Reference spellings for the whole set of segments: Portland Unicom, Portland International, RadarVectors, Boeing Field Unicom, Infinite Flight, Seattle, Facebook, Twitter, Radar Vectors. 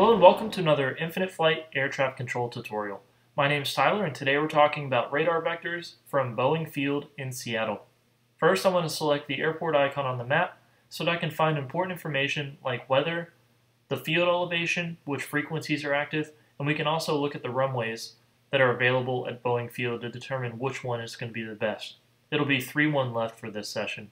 Hello and welcome to another Infinite Flight Air Traffic Control tutorial. My name is Tyler and today we're talking about radar vectors from Boeing Field in Seattle. First I want to select the airport icon on the map so that I can find important information like weather, the field elevation, which frequencies are active, and we can also look at the runways that are available at Boeing Field to determine which one is going to be the best. It'll be 3-1 left for this session.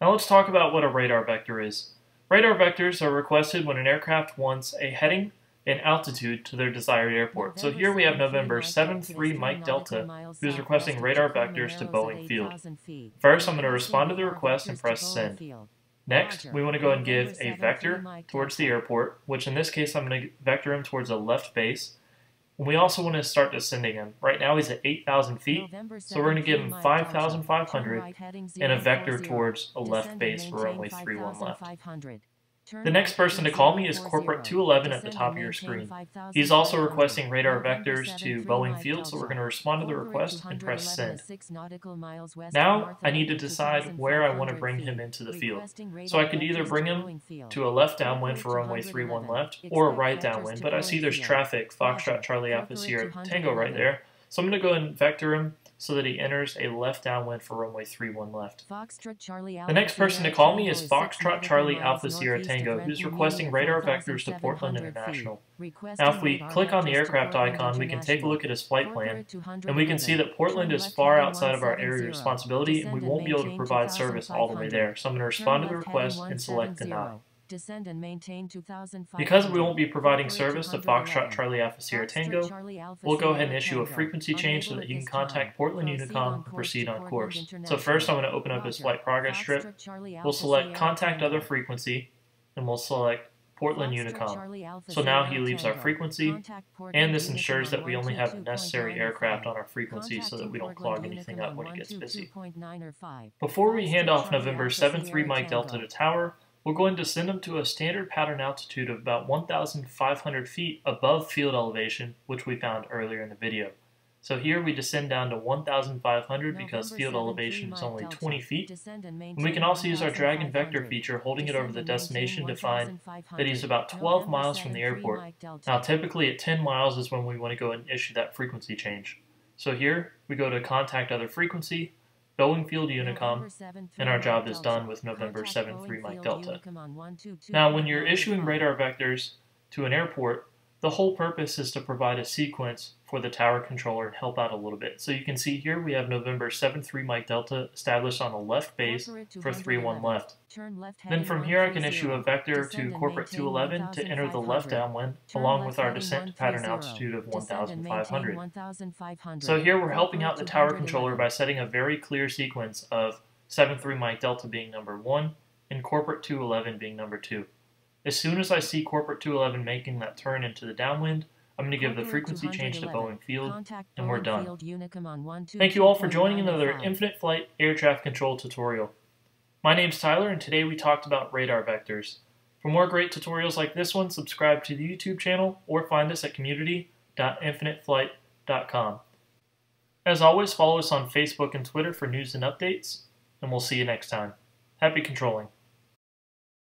Now let's talk about what a radar vector is. Radar vectors are requested when an aircraft wants a heading and altitude to their desired airport. So here we have November 73 Mike Delta, who's requesting radar vectors to Boeing Field. First, I'm going to respond to the request and press send. Next, we want to go and give a vector towards the airport, which in this case I'm going to vector him towards a left base. And we also want to start descending him. Right now he's at 8,000 feet, so we're going to give him 5,500 and a vector towards a left base for runway 31 left. The next person to call me is Corporate 211 at the top of your screen. He's also requesting radar vectors to Boeing Field, so we're going to respond to the request and press send. Now I need to decide where I want to bring him into the field. So I could either bring him to a left downwind for runway 31 left or a right downwind, but I see there's traffic, Foxtrot Charlie Alpha Sierra Tango right there, so I'm going to go and vector him so that he enters a left downwind for runway 31 left. The next person to call me is Foxtrot Charlie Alpha Sierra Tango, who's requesting radar vectors to Portland International. Now if we click on the aircraft icon, we can take a look at his flight plan, and we can see that Portland is far outside of our area of responsibility, and we won't be able to provide service all the way there. So I'm going to respond to the request and select deny. Descend and maintain 2005. Because we won't be providing service to Foxtrot Charlie Alpha Sierra Tango, we'll go ahead and issue a frequency change so that you can contact Portland Unicom to proceed on course. So first I'm going to open up his flight progress strip. We'll select Contact Other Frequency, and we'll select Portland Unicom. So now he leaves our frequency, and this ensures that we only have the necessary aircraft on our frequency so that we don't clog anything up when it gets busy. Before we hand off November 73 Mike Delta to Tower, we're going to send them to a standard pattern altitude of about 1,500 feet above field elevation, which we found earlier in the video. So here we descend down to 1,500 because field elevation is only 20 feet. And we can also use our drag and vector feature, holding it over the destination to find that he's about 12 miles from the airport. Now typically at 10 miles is when we want to go and issue that frequency change. So here we go to Contact Other Frequency, Boeing Field Unicom, and our job is done with November 73 Mike Delta. Now, when you're issuing radar vectors to an airport, the whole purpose is to provide a sequence for the tower controller and help out a little bit. So you can see here we have November 73 Mike Delta established on a left base for 31 left. Then from here I can issue a vector to Corporate 211 to enter the left downwind along with our descent to pattern altitude of 1,500. So here we're helping out the tower controller by setting a very clear sequence of 73 Mike Delta being number 1 and Corporate 211 being number 2. As soon as I see Corporate 211 making that turn into the downwind, I'm going to give the frequency change to Boeing Field, and we're done. Thank you all for joining another Infinite Flight Air Traffic Control tutorial. My name's Tyler, and today we talked about radar vectors. For more great tutorials like this one, subscribe to the YouTube channel or find us at community.infiniteflight.com. As always, follow us on Facebook and Twitter for news and updates, and we'll see you next time. Happy controlling.